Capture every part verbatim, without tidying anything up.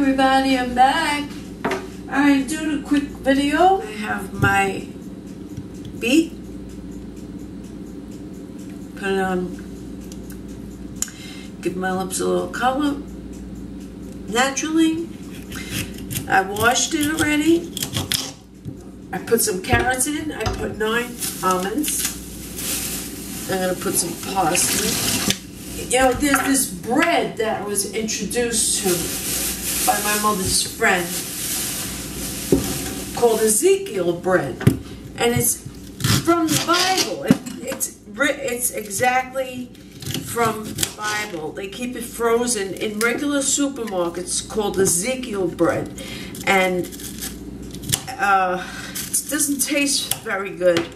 everybody, I'm back. I'm doing a quick video. I have my beat. Put it on, give my lips a little color, naturally. I washed it already. I put some carrots in. I put nine almonds. I'm gonna put some parsley. You know, there's this bread that I was introduced to by my mother's friend called Ezekiel Bread, and it's from the Bible. It, it's it's exactly from the Bible. They keep it frozen in regular supermarkets called Ezekiel Bread, and uh, it doesn't taste very good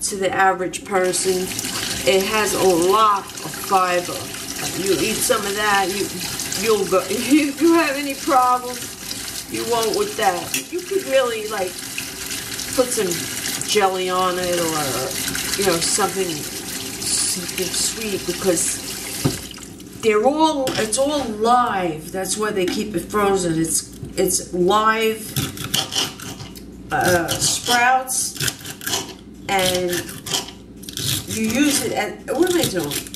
to the average person. It has a lot of fiber. You eat some of that, you, you'll go. If you have any problems, you won't with that. You could really like put some jelly on it, or you know, something, something sweet, because they're all, it's all live. That's why they keep it frozen. It's it's live uh, sprouts, and you use it as, what am I doing?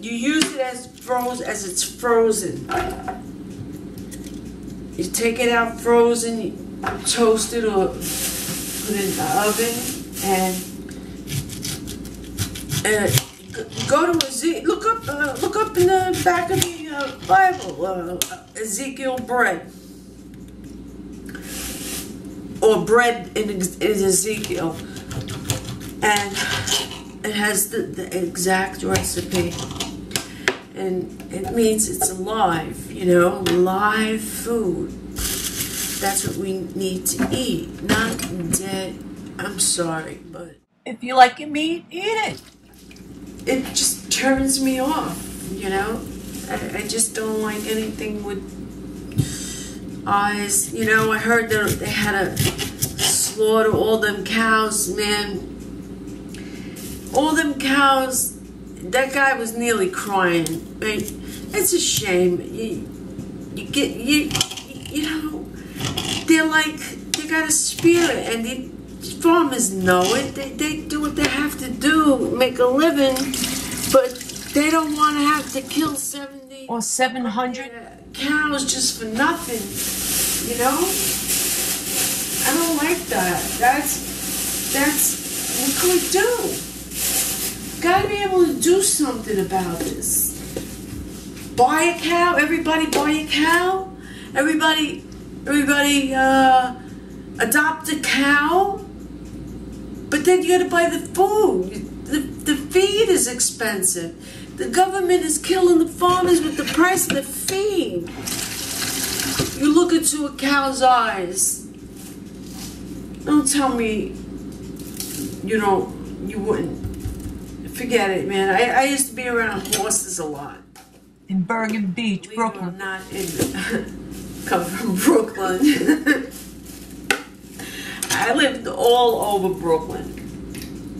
You use it as frozen, as it's frozen. You take it out frozen, toast it, or put it in the oven, and, and go to Ezekiel. Look up, uh, look up in the back of the uh, Bible, uh, Ezekiel Bread, or bread in, in Ezekiel, and it has the, the exact recipe, and it means it's alive, you know, live food. That's what we need to eat, not dead. I'm sorry, but if you like your meat, eat it. It just turns me off, you know. I, I just don't like anything with eyes. You know, I heard that they had to slaughter all them cows, man. All them cows, that guy was nearly crying. I mean, it's a shame. You, you get, you, you know, they're like, they got a spirit, and the farmers know it. They, they do what they have to do, make a living, but they don't want to have to kill seventy or seven hundred cows just for nothing, you know? I don't like that. That's, that's, what can we do? Gotta be able to do something about this. Buy a cow, everybody buy a cow. Everybody, everybody uh, adopt a cow. But then you gotta buy the food. The, the feed is expensive. The government is killing the farmers with the price of the feed. You look into a cow's eyes. Don't tell me you don't, you wouldn't. Forget it, man. I, I used to be around horses a lot. In Bergen Beach, Believe Brooklyn. I'm not in, come from Brooklyn. I lived all over Brooklyn.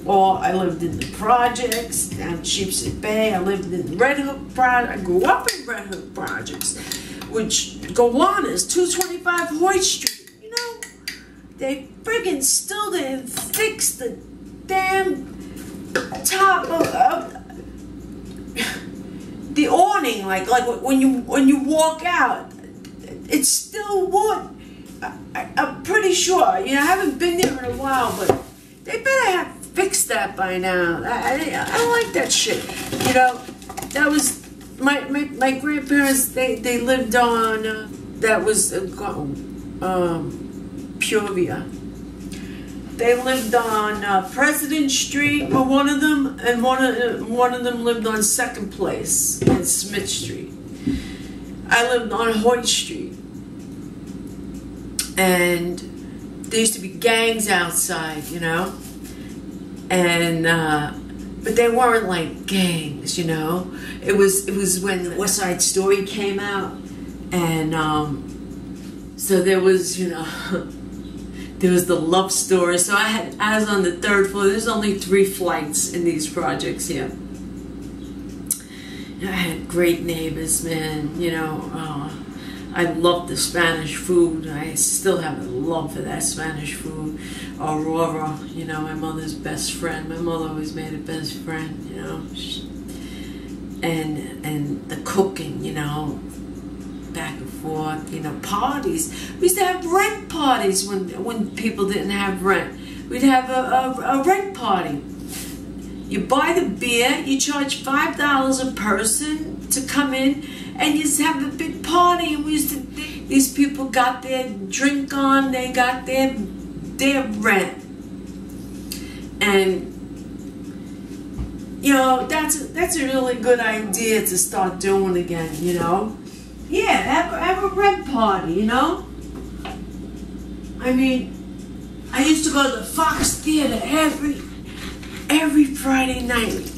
Or I lived in the projects, down Sheepshead Bay. I lived in Red Hook projects. I grew up in Red Hook projects, which Gowanus, two twenty-five Hoyt Street. You know, they friggin' still didn't fix the damn top of, of the awning, like like when you when you walk out, it's still wood. I, I, I'm pretty sure. You know, I haven't been there in a while, but they better have fixed that by now. I, I, I don't like that shit. You know, that was my my, my grandparents. They they lived on uh, that was uh, um, Peoria. They lived on uh, President Street, but one of them, and one of, one of them lived on Second Place in Smith Street. I lived on Hoyt Street. And there used to be gangs outside, you know? And, uh, but they weren't like gangs, you know? It was, it was when the West Side Story came out. And um, so there was, you know... There was the love story, so I had I was on the third floor. There's only three flights in these projects here. And I had great neighbors, man. You know, uh, I loved the Spanish food. I still have a love for that Spanish food. Aurora, you know, my mother's best friend. My mother always made a best friend, you know. She, and and the cooking, you know, back and forth, you know, parties. We used to have rent parties when when people didn't have rent. We'd have a, a, a rent party. You buy the beer, you charge five dollars a person to come in, and you just have a big party. And we used to, these people got their drink on, they got their, their rent. And, you know, that's, that's a really good idea to start doing again, you know. Yeah, have, have a rent party, you know. I mean, I used to go to the Fox Theater every, every Friday night.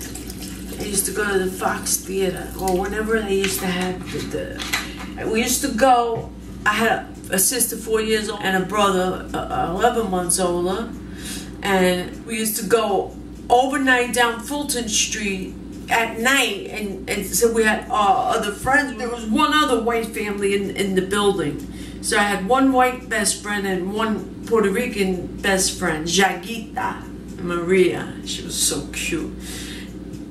I used to go to the Fox Theater, or whenever they used to have the, the we used to go. I had a, a sister four years old and a brother uh, eleven months older, and we used to go overnight down Fulton Street at night, and, and so we had our other friends. There was one other white family in, in the building. So I had one white best friend and one Puerto Rican best friend, Jaguita Maria. She was so cute.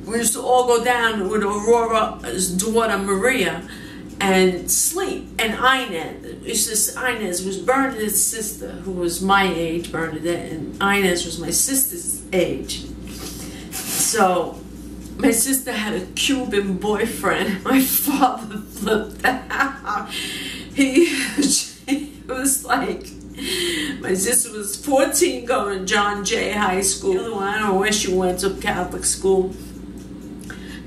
We used to all go down with Aurora's daughter, Maria, and sleep. And Inez, it's just, Inez was Bernadette's sister, who was my age, Bernadette, and Inez was my sister's age. So my sister had a Cuban boyfriend. My father flipped out. He, it was like, my sister was fourteen going to John Jay High School. The other one, I don't know where she went, to Catholic school.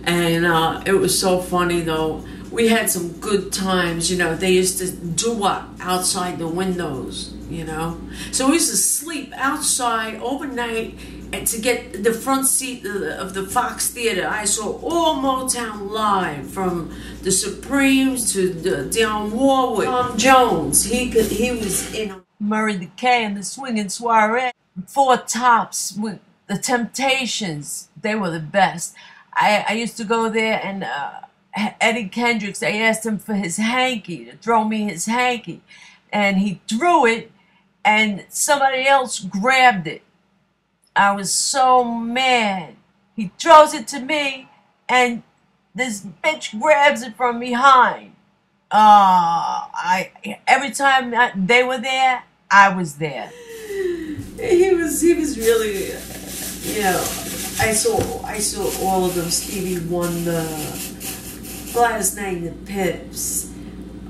And uh, it was so funny, though. We had some good times, you know. They used to do up outside the windows, you know. So we used to sleep outside overnight and to get the front seat of the Fox Theater. I saw all Motown live, from the Supremes to Dionne Warwick. Tom Jones, he, could, he was in Murray the K and the Swingin' Soiree. Four Tops with the Temptations. They were the best. I, I used to go there, and uh, Eddie Kendricks, I asked him for his hanky, to throw me his hanky. And he threw it, and somebody else grabbed it. I was so mad. He throws it to me, and this bitch grabs it from behind. Uh, I every time I, they were there, I was there. He was, he was really, you know... I saw, I saw all of them, Stevie Wonder, last night in the Pips,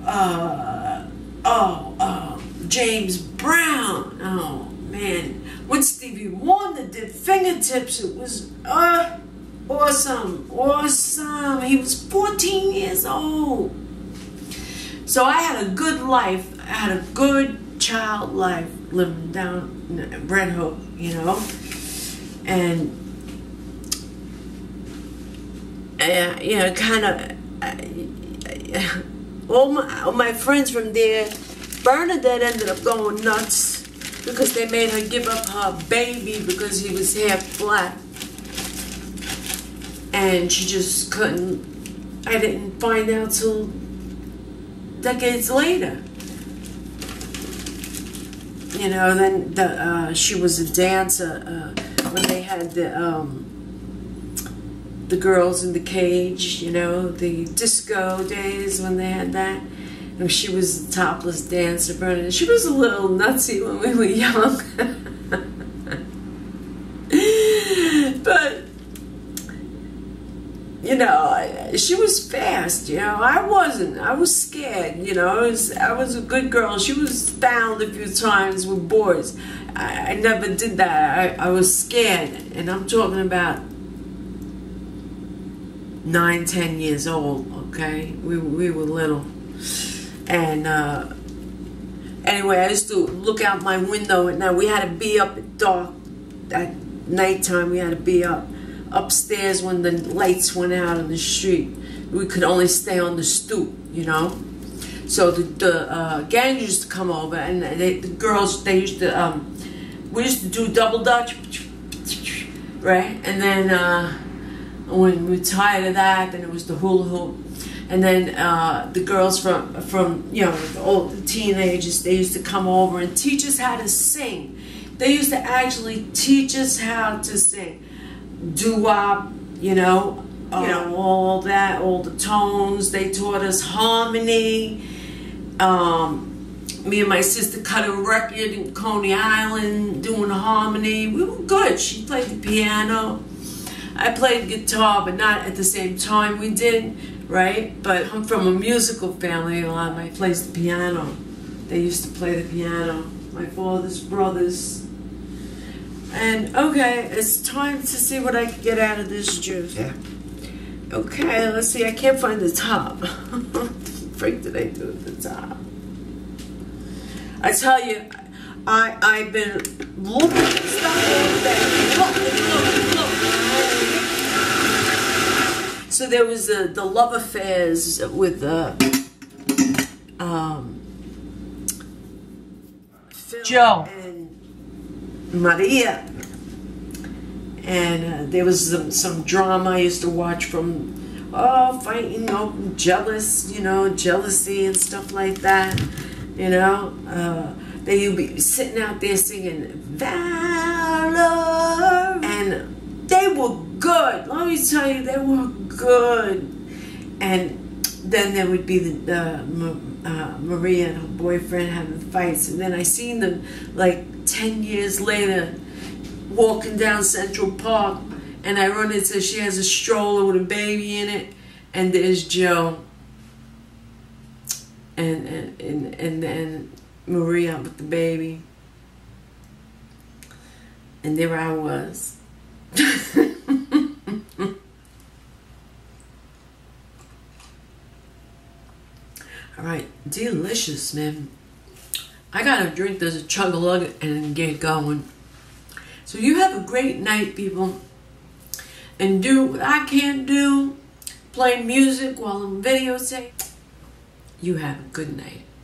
uh, oh, uh, James Brown, oh man, when Stevie Wonder did Fingertips, it was uh, awesome, awesome, he was fourteen years old. So I had a good life, I had a good child life living down in Red Hook, you know, and Uh, you know, kind of, uh, all, my, all my friends from there, Bernadette ended up going nuts because they made her give up her baby because he was half black. And she just couldn't, I didn't find out till decades later. You know, then the, uh, she was a dancer uh, when they had the, um, the girls in the cage, you know, the disco days when they had that. And she was a topless dancer, Bernadette. She was a little nutsy when we were young. But, you know, she was fast, you know. I wasn't. I was scared, you know. I was, I was a good girl. She was found a few times with boys. I, I never did that. I, I was scared. And I'm talking about nine, ten years old, okay? We, we were little. And uh, anyway, I used to look out my window, and now we had to be up at dark, at nighttime, we had to be up upstairs when the lights went out on the street. We could only stay on the stoop, you know? So the, the uh, gang used to come over, and they, the girls, they used to, um, we used to do double dutch, right? And then, uh, when we were tired of that, then it was the hula hoop. And then uh, the girls from, from you know, the old teenagers, they used to come over and teach us how to sing. They used to actually teach us how to sing. Doo-wop, you know, uh, you know, all that, all the tones. They taught us harmony. Um, me and my sister cut a record in Coney Island doing harmony. We were good. She played the piano. I played guitar, but not at the same time we did. Right? But I'm from a musical family. A lot of my plays the piano. They used to play the piano. My father's brothers. And okay, it's time to see what I can get out of this juice. Yeah. Okay, let's see. I can't find the top. What the freak did I do at the top? I tell you, I I've been looking at stuff over there. Look, look, look. So there was uh, the love affairs with uh, um, Phil Joe and Maria, and uh, there was some, some drama I used to watch from oh fighting, oh jealous, you know, jealousy and stuff like that. You know, uh, they you'd be sitting out there singing Valor, and they were good. Let me tell you, they were good. And then there would be the uh, uh, Maria and her boyfriend having fights. And then I seen them like ten years later walking down Central Park, and I run into, she has a stroller with a baby in it, and there's Joe and and and, and, and Maria with the baby, and there I was. All right, delicious, man. I gotta drink this chug-a-lug and get going. So you have a great night, people. And do what I can't do. Play music while I'm videotaping. You have a good night.